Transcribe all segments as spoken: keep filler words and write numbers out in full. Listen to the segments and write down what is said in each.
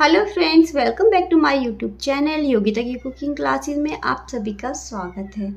Hello friends, welcome back to my YouTube channel Yogita की cooking classes में आप सभी का स्वागत है।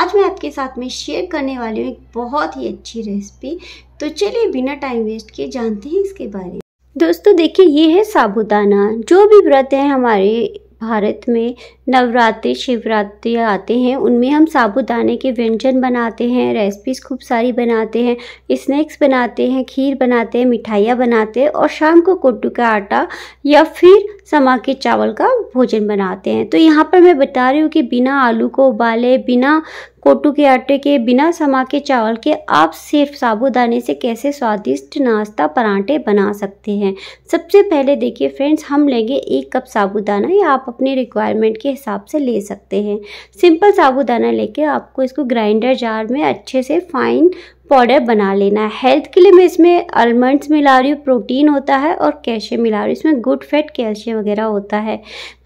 आज मैं आपके साथ में शेयर करने वाली हूँ एक बहुत ही अच्छी रेसिपी। तो चलिए बिना टाइम वेस्ट किए जानते हैं इसके बारे में। दोस्तों देखिए, ये है साबूदाना। जो भी व्रत है हमारे भारत में, नवरात्रि शिवरात्रि आते हैं, उनमें हम साबूदाने के व्यंजन बनाते हैं, रेसिपीज़ खूब सारी बनाते हैं, स्नैक्स बनाते हैं, खीर बनाते हैं, मिठाइयाँ बनाते हैं और शाम को कुट्टू का आटा या फिर समा के चावल का भोजन बनाते हैं। तो यहाँ पर मैं बता रही हूँ कि बिना आलू को उबाले, बिना कोटू के आटे के, बिना समा के चावल के आप सिर्फ साबूदाने से कैसे स्वादिष्ट नाश्ता परांठे बना सकते हैं। सबसे पहले देखिए फ्रेंड्स, हम लेंगे एक कप साबूदाना, या आप अपने रिक्वायरमेंट के हिसाब से ले सकते हैं। सिंपल साबूदाना लेके आपको इसको ग्राइंडर जार में अच्छे से फाइन पाउडर बना लेना है। हेल्थ के लिए मैं इसमें आलमंड्स मिला रही हूँ, प्रोटीन होता है, और कैल्शियम मिला रही हूँ, इसमें गुड फैट कैल्शियम वगैरह होता है।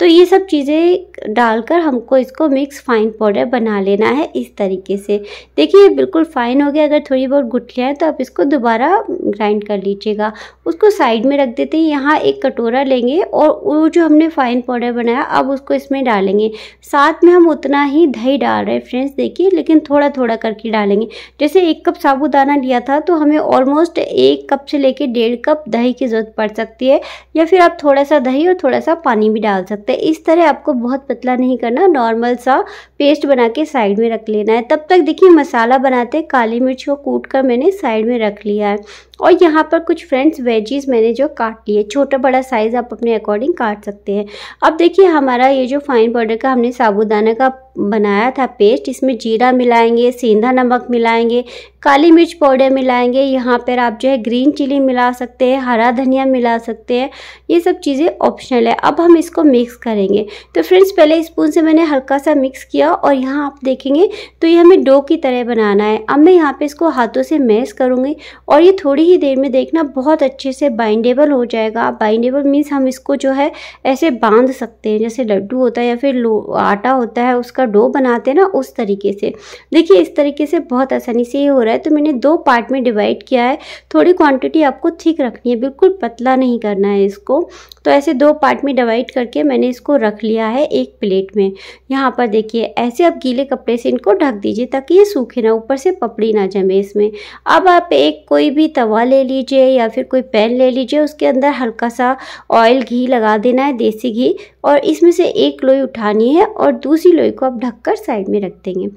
तो ये सब चीज़ें डालकर हमको इसको मिक्स फाइन पाउडर बना लेना है इस तरीके से। देखिए बिल्कुल फाइन हो गया। अगर थोड़ी बहुत गुठलियाँ हैं तो आप इसको दोबारा ग्राइंड कर लीजिएगा, उसको साइड में रख देते हैं। यहाँ एक कटोरा लेंगे और वो जो हमने फाइन पाउडर बनाया अब उसको इसमें डालेंगे। साथ में हम उतना ही दही डाल रहे हैं फ्रेंड्स, देखिए, लेकिन थोड़ा थोड़ा करके डालेंगे। जैसे एक कप साबूदाना लिया था तो हमें ऑलमोस्ट एक कप से लेके डेढ़ कप दही की ज़रूरत पड़ सकती है, या फिर आप थोड़ा सा दही और थोड़ा सा पानी भी डाल सकते हैं। इस तरह आपको बहुत पतला नहीं करना, नॉर्मल सा पेस्ट बना के साइड में रख लेना है। तब तक देखिए मसाला बनाते हैं। काली मिर्च को कूट कर मैंने साइड में रख लिया है, और यहाँ पर कुछ फ्रेंड्स वेजीज मैंने जो काट लिए, छोटा बड़ा साइज़ आप अपने अकॉर्डिंग काट सकते हैं। अब देखिए हमारा ये जो फाइन पाउडर का हमने साबूदाना का बनाया था पेस्ट, इसमें जीरा मिलाएंगे, सेंधा नमक मिलाएंगे, काली मिर्च पाउडर मिलाएंगे। यहाँ पर आप जो है ग्रीन चिली मिला सकते हैं, हरा धनिया मिला सकते हैं, ये सब चीज़ें ऑप्शनल है। अब हम इसको मिक्स करेंगे। तो फ्रेंड्स पहले स्पून से मैंने हल्का सा मिक्स किया, और यहाँ आप देखेंगे तो ये हमें डो की तरह बनाना है। अब मैं यहाँ पर इसको हाथों से मैश करूँगी, और ये थोड़ी ही देर में देखना बहुत अच्छे से बाइंडेबल हो जाएगा। बाइंडेबल मीन्स हम इसको जो है ऐसे बांध सकते हैं, जैसे लड्डू होता है या फिर आटा होता है उसका डो बनाते हैं ना, उस तरीके से। देखिए इस तरीके से बहुत आसानी से ये हो रहा है। तो मैंने दो पार्ट में डिवाइड किया है। थोड़ी क्वांटिटी आपको थिक रखनी है, बिल्कुल पतला नहीं करना है इसको। तो ऐसे दो पार्ट में डिवाइड करके मैंने इसको रख लिया है एक प्लेट में। यहाँ पर देखिए ऐसे आप गीले कपड़े से इनको ढक दीजिए ताकि ये सूखे ना, ऊपर से पपड़ी ना जमे इसमें। अब आप एक कोई भी तवा ले लीजिए या फिर कोई पैन ले लीजिए, उसके अंदर हल्का सा ऑयल घी लगा देना है, देसी घी, और इसमें से एक लोई उठानी है और दूसरी लोई को आप ढककर साइड में रख देंगे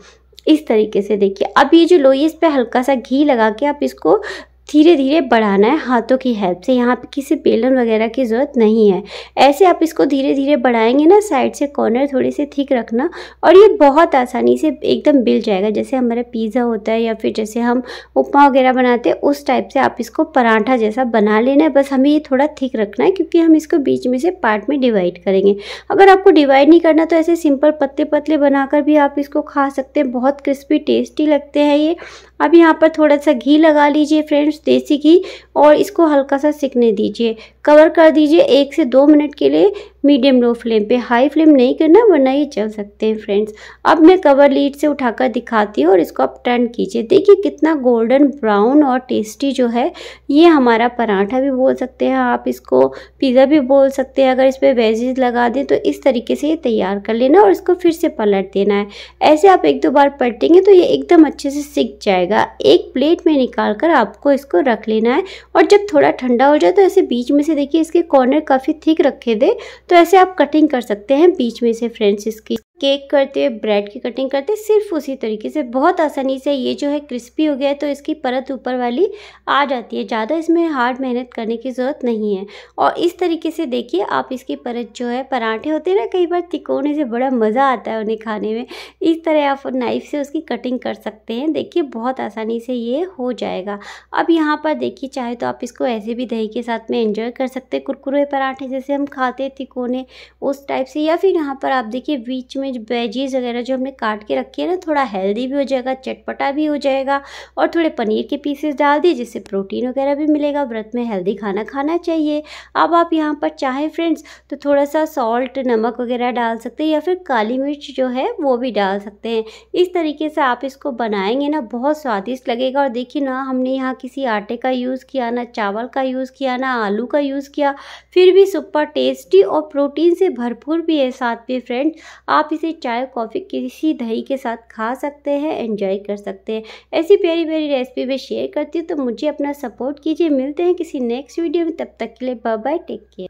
इस तरीके से। देखिए अब ये जो लोई है इस पर हल्का सा घी लगा के आप इसको धीरे धीरे बढ़ाना है हाथों की हेल्प से। यहाँ पे किसी बेलन वगैरह की ज़रूरत नहीं है। ऐसे आप इसको धीरे धीरे बढ़ाएंगे ना, साइड से कॉर्नर थोड़े से ठीक रखना, और ये बहुत आसानी से एकदम बिल जाएगा। जैसे हमारा पिज़्ज़ा होता है या फिर जैसे हम उपमा वगैरह बनाते हैं, उस टाइप से आप इसको पराठा जैसा बना लेना है। बस हमें ये थोड़ा थिक रखना है क्योंकि हम इसको बीच में से पार्ट में डिवाइड करेंगे। अगर आपको डिवाइड नहीं करना तो ऐसे सिंपल पतले पतले बनाकर भी आप इसको खा सकते हैं, बहुत क्रिस्पी टेस्टी लगते हैं ये। अब यहाँ पर थोड़ा सा घी लगा लीजिए फ्रेंड्स, देसी घी, और इसको हल्का सा सिकने दीजिए, कवर कर दीजिए एक से दो मिनट के लिए मीडियम लो फ्लेम पे। हाई फ्लेम नहीं करना वरना ये जल सकते हैं फ्रेंड्स। अब मैं कवर लीड से उठाकर दिखाती हूँ, और इसको आप टर्न कीजिए। देखिए कितना गोल्डन ब्राउन और टेस्टी जो है ये हमारा पराठा भी बोल सकते हैं आप इसको, पिज़्ज़ा भी बोल सकते हैं। अगर इस पर वेजेस लगा दें तो इस तरीके से ये तैयार कर लेना, और इसको फिर से पलट देना है। ऐसे आप एक दो बार पलटेंगे तो ये एकदम अच्छे से सिक जाएगा। एक प्लेट में निकाल कर आपको इसको रख लेना है, और जब थोड़ा ठंडा हो जाए तो ऐसे बीच में से देखिए इसके कॉर्नर काफ़ी थिक रखे थे, तो ऐसे आप कटिंग कर सकते हैं बीच में से फ्रेंड्स। इसकी केक करते हुए, ब्रेड की कटिंग करते हैं, सिर्फ उसी तरीके से बहुत आसानी से ये जो है क्रिस्पी हो गया है। तो इसकी परत ऊपर वाली आ जाती है, ज़्यादा इसमें हार्ड मेहनत करने की ज़रूरत नहीं है। और इस तरीके से देखिए आप इसकी परत जो है, पराठे होते हैं ना कई बार तिकोने से, बड़ा मज़ा आता है उन्हें खाने में। इस तरह आप नाइफ़ से उसकी कटिंग कर सकते हैं। देखिए बहुत आसानी से ये हो जाएगा। अब यहाँ पर देखिए चाहे तो आप इसको ऐसे भी दही के साथ में एंजॉय कर सकते हैं, कुरकुरे पराठे जैसे हम खाते हैं तिकोने, उस टाइप से। या फिर यहाँ पर आप देखिए बीच में वेजीज वगैरह जो हमने काट के रखी है ना, थोड़ा हेल्दी भी हो जाएगा, चटपटा भी हो जाएगा। और थोड़े पनीर के पीसेस डाल दिए जिससे प्रोटीन वगैरह भी मिलेगा। व्रत में हेल्दी खाना खाना चाहिए। अब आप यहाँ पर चाहें फ्रेंड्स तो थोड़ा सा सॉल्ट, नमक वगैरह डाल सकते हैं या फिर काली मिर्च जो है वो भी डाल सकते हैं। इस तरीके से आप इसको बनाएंगे ना, बहुत स्वादिष्ट लगेगा। और देखिए ना, हमने यहाँ किसी आटे का यूज़ किया ना, चावल का यूज़ किया ना, आलू का यूज़ किया, फिर भी सुपर टेस्टी और प्रोटीन से भरपूर भी है। साथ में फ्रेंड्स आप इसे चाय, कॉफ़ी, किसी दही के साथ खा सकते हैं, एंजॉय कर सकते हैं। ऐसी प्यारी प्यारी रेसिपी मैं शेयर करती हूँ, तो मुझे अपना सपोर्ट कीजिए। मिलते हैं किसी नेक्स्ट वीडियो में, तब तक के लिए बाय बाय, टेक केयर।